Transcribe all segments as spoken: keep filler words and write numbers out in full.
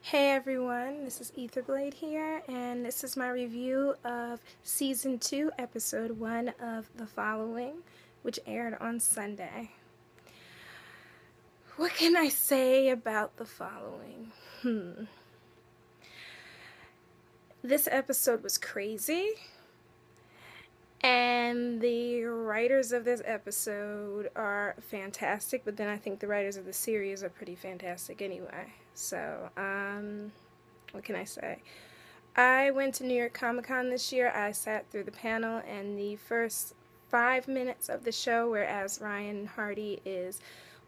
Hey everyone, this is Etherblade here, and this is my review of Season two, Episode one of The Following, which aired on Sunday. What can I say about The Following? Hmm. This episode was crazy, and the writers of this episode are fantastic, but then I think the writers of the series are pretty fantastic anyway. So, um, what can I say? I went to New York Comic Con this year. I sat through the panel and the first five minutes of the show, whereas Ryan Hardy is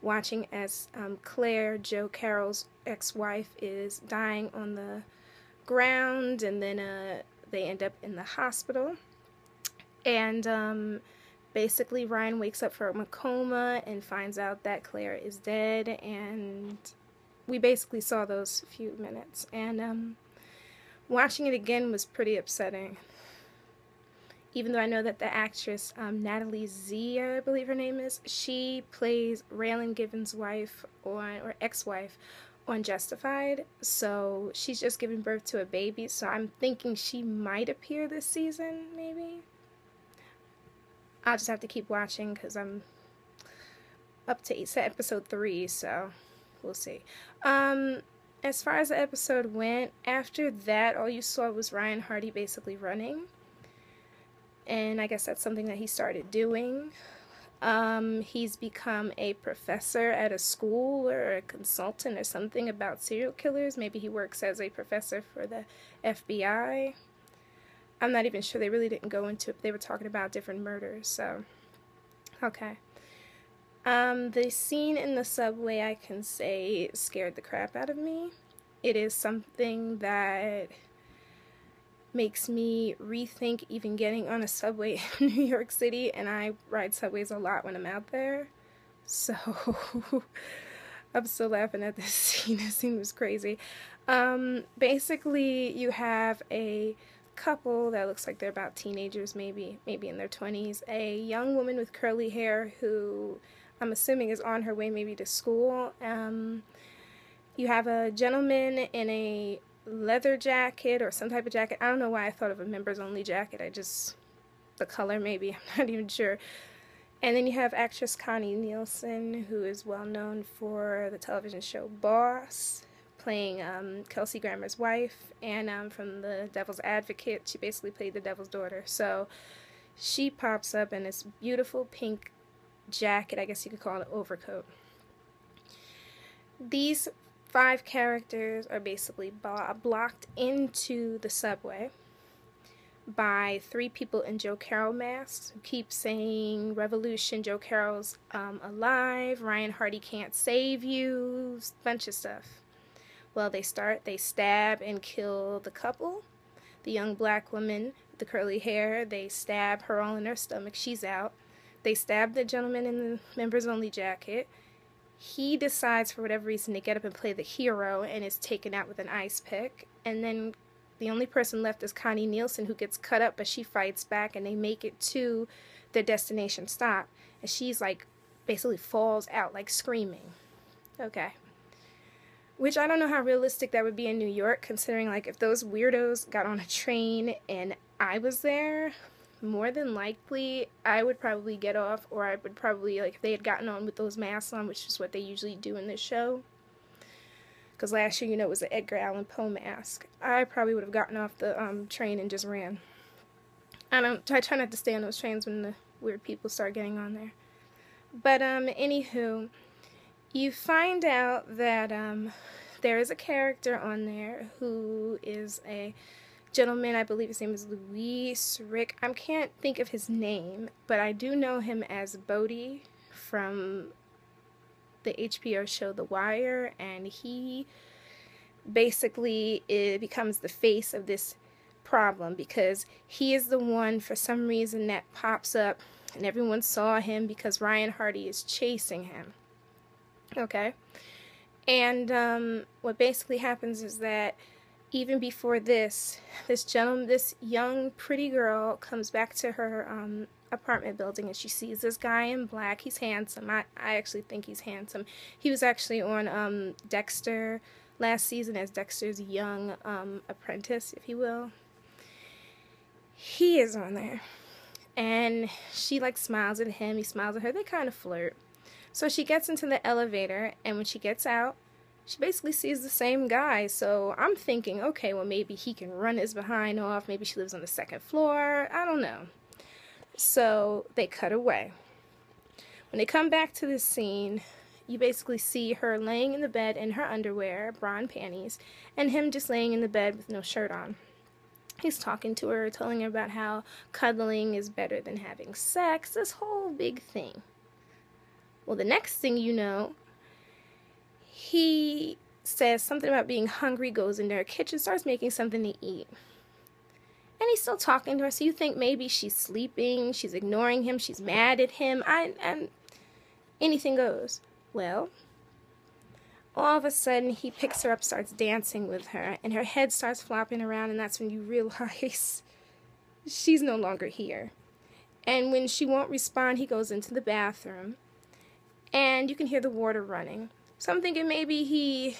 watching as um, Claire, Joe Carroll's ex-wife, is dying on the ground, and then uh, they end up in the hospital. And um, basically Ryan wakes up from a coma and finds out that Claire is dead, and we basically saw those few minutes, and um, watching it again was pretty upsetting. Even though I know that the actress, um, Natalie Z, I believe her name is, she plays Raylan Givens' wife on, or ex-wife on Justified, so she's just giving birth to a baby, so I'm thinking she might appear this season, maybe? I'll just have to keep watching because I'm up to episode three, so we'll see. Um, as far as the episode went, after that, all you saw was Ryan Hardy basically running. And I guess that's something that he started doing. Um, he's become a professor at a school or a consultant or something about serial killers. Maybe he works as a professor for the F B I. I'm not even sure. They really didn't go into it. They were talking about different murders, so okay. Um, the scene in the subway, I can say, scared the crap out of me. It is something that makes me rethink even getting on a subway in New York City, and I ride subways a lot when I'm out there. So, I'm still laughing at this scene. This scene was crazy. Um, basically, you have a couple that looks like they're about teenagers, maybe, maybe in their twenties. A young woman with curly hair who I'm assuming is on her way maybe to school. Um, you have a gentleman in a leather jacket or some type of jacket. I don't know why I thought of a members-only jacket. I just, the color maybe, I'm not even sure. And then you have actress Connie Nielsen, who is well known for the television show Boss, playing um, Kelsey Grammer's wife, and um, from The Devil's Advocate. She basically played the devil's daughter. So she pops up in this beautiful pink jacket, I guess you could call it an overcoat. These five characters are basically blocked into the subway by three people in Joe Carroll masks who keep saying, "Revolution, Joe Carroll's um, alive, Ryan Hardy can't save you," bunch of stuff. Well, they start, they stab and kill the couple. The young black woman with the curly hair, they stab her all in her stomach. She's out. They stab the gentleman in the members-only jacket. He decides for whatever reason to get up and play the hero and is taken out with an ice pick. And then the only person left is Connie Nielsen, who gets cut up, but she fights back, and they make it to their destination stop. And she's like, basically falls out, like screaming. Okay. Which I don't know how realistic that would be in New York, considering, like, if those weirdos got on a train and I was there, more than likely I would probably get off, or I would probably, like, if they had gotten on with those masks on, which is what they usually do in this show, because last year, you know, it was an Edgar Allan Poe mask, I probably would have gotten off the um, train and just ran. I don't, I try not to stay on those trains when the weird people start getting on there. But, um, anywho, you find out that um, there is a character on there who is a gentleman. I believe his name is Louis Rick. I can't think of his name, but I do know him as Bodie from the H B O show The Wire, and he basically it becomes the face of this problem because he is the one, for some reason, that pops up, and everyone saw him because Ryan Hardy is chasing him. Okay, and um, what basically happens is that even before this, this gentleman, this young pretty girl comes back to her um, apartment building and she sees this guy in black. He's handsome. I, I actually think he's handsome. He was actually on um, Dexter last season as Dexter's young um, apprentice, if you will. He is on there. And she, like, smiles at him. He smiles at her. They kind of flirt. So she gets into the elevator, and when she gets out, she basically sees the same guy. So I'm thinking, okay, well, maybe he can run his behind off. Maybe she lives on the second floor. I don't know. So they cut away. When they come back to this scene, you basically see her laying in the bed in her underwear, bra and panties, and him just laying in the bed with no shirt on. He's talking to her, telling her about how cuddling is better than having sex, this whole big thing. Well, the next thing you know, he says something about being hungry, goes into her kitchen, starts making something to eat. And he's still talking to her, so you think maybe she's sleeping, she's ignoring him, she's mad at him, I, and anything goes. Well, all of a sudden, he picks her up, starts dancing with her, and her head starts flopping around, and that's when you realize she's no longer here. And when she won't respond, he goes into the bathroom, and you can hear the water running. So I'm thinking maybe he,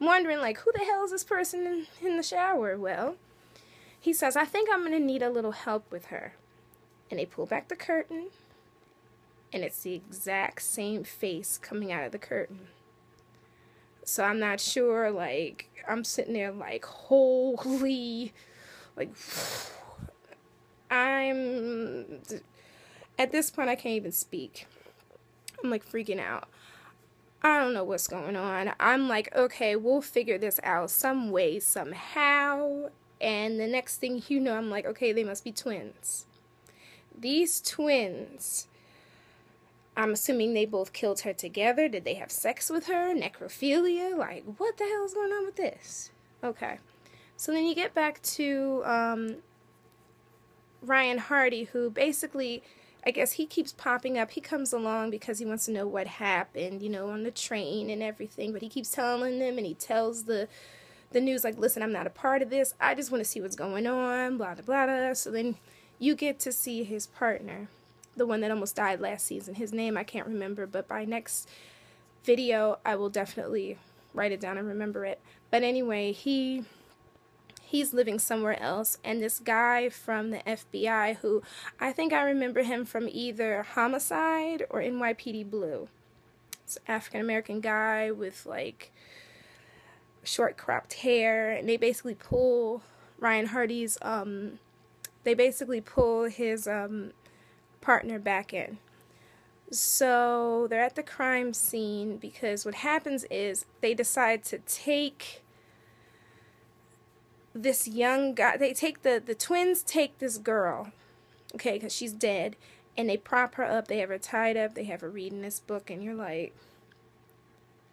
I'm wondering, like, who the hell is this person in, in the shower? Well, he says, I think I'm going to need a little help with her. And they pull back the curtain, and it's the exact same face coming out of the curtain. So I'm not sure, like, I'm sitting there like, holy, like, I'm, at this point I can't even speak. I'm like freaking out. I don't know what's going on. I'm like, okay, we'll figure this out some way, somehow. And the next thing you know, I'm like, okay, they must be twins. These twins, I'm assuming they both killed her together. Did they have sex with her? Necrophilia? Like, what the hell is going on with this? Okay. So then you get back to um, Ryan Hardy, who basically, I guess he keeps popping up. He comes along because he wants to know what happened, you know, on the train and everything. But he keeps telling them, and he tells the... the news, like, listen, I'm not a part of this. I just want to see what's going on, blah, blah, blah, blah. So then you get to see his partner, the one that almost died last season. His name I can't remember, but by next video, I will definitely write it down and remember it. But anyway, he he's living somewhere else, and this guy from the F B I, who I think I remember him from either Homicide or N Y P D Blue. It's an African-American guy with, like, short cropped hair, and they basically pull Ryan Hardy's um they basically pull his um partner back in. So they're at the crime scene, because what happens is they decide to take this young guy, they take the the twins take this girl, okay, because she's dead, and they prop her up, they have her tied up, they have her reading this book, and you're like,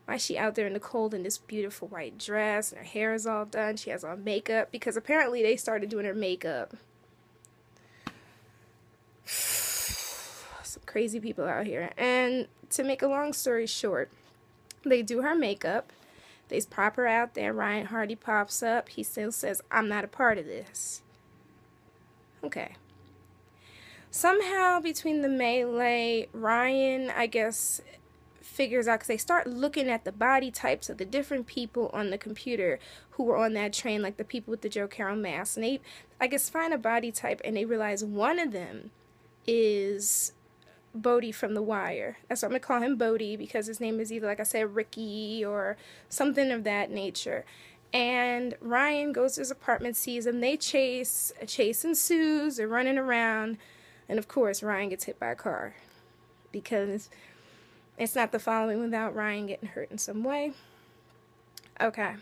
why is she out there in the cold in this beautiful white dress, and her hair is all done, she has on makeup, because apparently they started doing her makeup. Some crazy people out here. And to make a long story short, they do her makeup, they prop her out there, Ryan Hardy pops up, he still says, I'm not a part of this. Okay. Somehow between the melee, Ryan, I guess, figures out, because they start looking at the body types of the different people on the computer who were on that train, like the people with the Joe Carroll mask, and they, I guess, find a body type, and they realize one of them is Bodie from The Wire. That's what I'm going to call him, Bodie, because his name is either, like I said, Ricky or something of that nature. And Ryan goes to his apartment, sees him, they chase, a chase ensues, they're running around, and of course Ryan gets hit by a car, because it's not The Following without Ryan getting hurt in some way. Okay.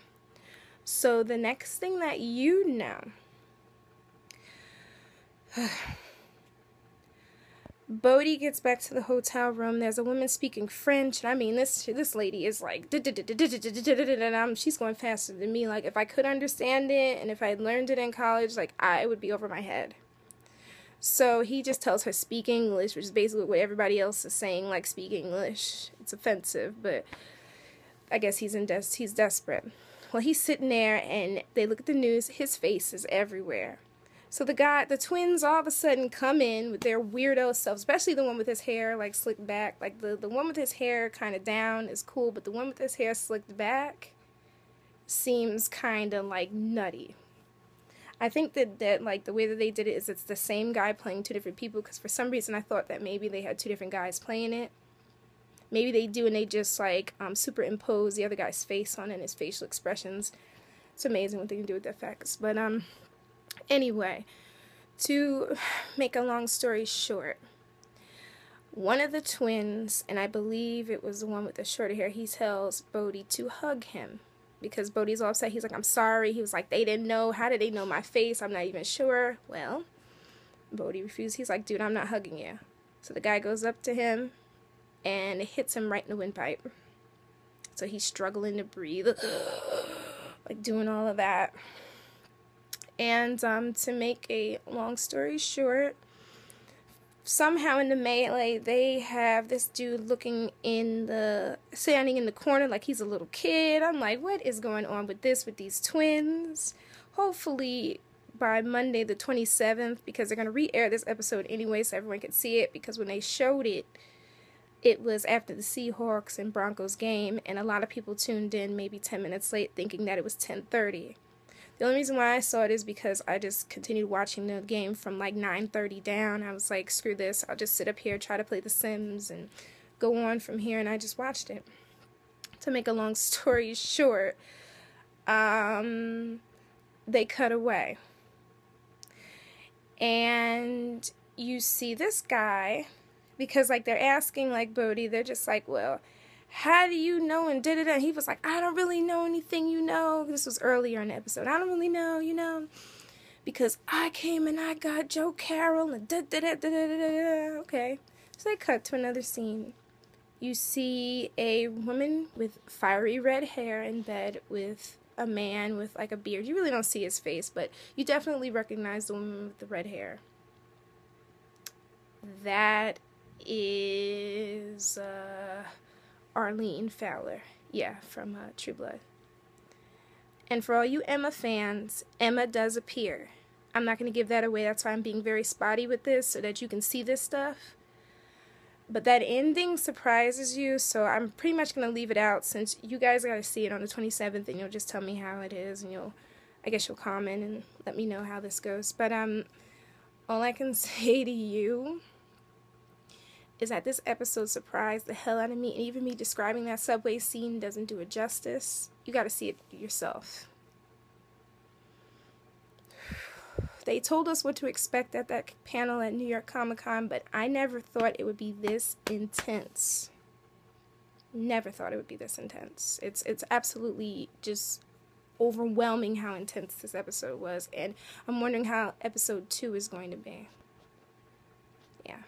So the next thing that you know, Bodie gets back to the hotel room. There's a woman speaking French. And I mean, this this lady is like, she's going faster than me. Like, if I could understand it and if I had learned it in college, like, I would be over my head. So he just tells her, speak English, which is basically what everybody else is saying, like, speak English. It's offensive, but I guess he's in des he's desperate. Well, he's sitting there, and they look at the news. His face is everywhere. So the guy, the twins all of a sudden come in with their weirdo selves, especially the one with his hair like slicked back. Like the, the one with his hair kind of down is cool, but the one with his hair slicked back seems kind of like nutty. I think that, that like the way that they did it is it's the same guy playing two different people, because for some reason I thought that maybe they had two different guys playing it. Maybe they do and they just like um, superimpose the other guy's face on it and his facial expressions. It's amazing what they can do with the effects. But um, anyway, to make a long story short, one of the twins, and I believe it was the one with the shorter hair, he tells Bodie to hug him. Because Bodie's all upset. He's like, I'm sorry. He was like, they didn't know. How did they know my face? I'm not even sure. Well, Bodie refused. He's like, dude, I'm not hugging you. So the guy goes up to him, and it hits him right in the windpipe. So he's struggling to breathe, like doing all of that. And um, to make a long story short, somehow in the melee, they have this dude looking in the, standing in the corner like he's a little kid. I'm like, what is going on with this, with these twins? Hopefully by Monday the twenty-seventh, because they're going to re-air this episode anyway so everyone can see it, because when they showed it, it was after the Seahawks and Broncos game, and a lot of people tuned in maybe ten minutes late thinking that it was ten thirty. The only reason why I saw it is because I just continued watching the game from like nine thirty down. I was like, screw this. I'll just sit up here, try to play The Sims, and go on from here. And I just watched it. To make a long story short, um, they cut away. And you see this guy, because like they're asking like Bodie, they're just like, well, how do you know and did it? And he was like, I don't really know anything, you know. This was earlier in the episode. I don't really know, you know, because I came and I got Joe Carroll and da da da da da da. Okay, so they cut to another scene. You see a woman with fiery red hair in bed with a man with like a beard. You really don't see his face, but you definitely recognize the woman with the red hair. That is Uh, Arlene Fowler, yeah, from uh, True Blood. And for all you Emma fans, Emma does appear. I'm not going to give that away, that's why I'm being very spotty with this, so that you can see this stuff. But that ending surprises you, so I'm pretty much going to leave it out, since you guys got to see it on the twenty-seventh, and you'll just tell me how it is, and you'll, I guess you'll comment and let me know how this goes. But um, all I can say to you is that this episode surprised the hell out of me, and even me describing that subway scene doesn't do it justice. You gotta see it yourself. They told us what to expect at that panel at New York Comic Con, but I never thought it would be this intense. Never thought it would be this intense. It's, it's absolutely just overwhelming how intense this episode was, and I'm wondering how episode two is going to be. Yeah.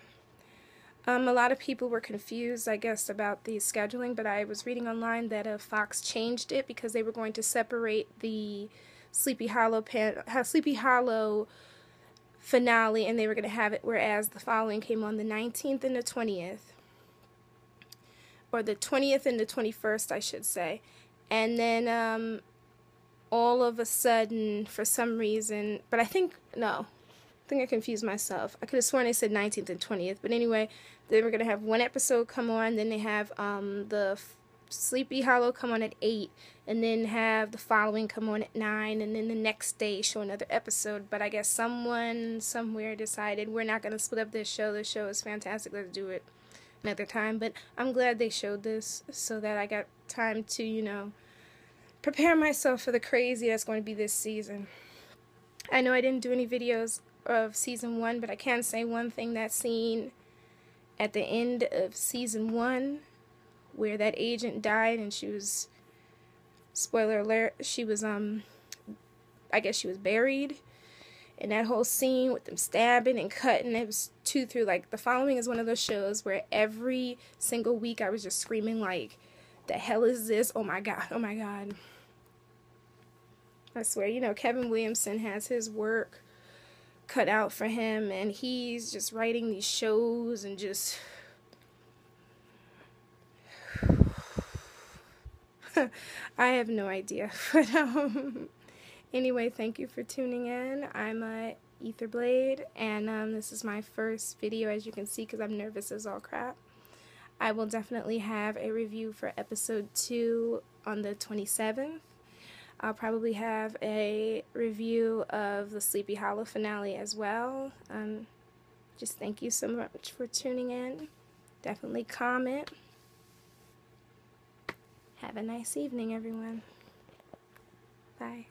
Um, a lot of people were confused, I guess, about the scheduling, but I was reading online that uh, Fox changed it because they were going to separate the Sleepy Hollow pan- Sleepy Hollow finale, and they were going to have it, whereas The Following came on the nineteenth and the twentieth, or the twentieth and the twenty-first, I should say. And then um, all of a sudden, for some reason, but I think, no, I think I confused myself. I could have sworn they said nineteenth and twentieth, but anyway, they were going to have one episode come on, then they have um, the F- Sleepy Hollow come on at eight, and then have The Following come on at nine, and then the next day show another episode. But I guess someone somewhere decided, we're not going to split up this show, this show is fantastic, let's do it another time. But I'm glad they showed this, so that I got time to, you know, prepare myself for the crazy that's going to be this season. I know I didn't do any videos of season one, but I can say one thing. That scene at the end of season one where that agent died, and she was, spoiler alert, she was um I guess she was buried, and that whole scene with them stabbing and cutting, it was two through, like, The Following is one of those shows where every single week I was just screaming like, the hell is this, oh my god, oh my god. I swear, you know, Kevin Williamson has his work cut out for him, and he's just writing these shows and just I have no idea. But um anyway, thank you for tuning in. I'm uh, Etherblade, and um, this is my first video, as you can see, because I'm nervous as all crap. I will definitely have a review for episode two on the twenty-seventh. I'll probably have a review of the Sleepy Hollow finale as well. Um, just thank you so much for tuning in. Definitely comment. Have a nice evening, everyone. Bye.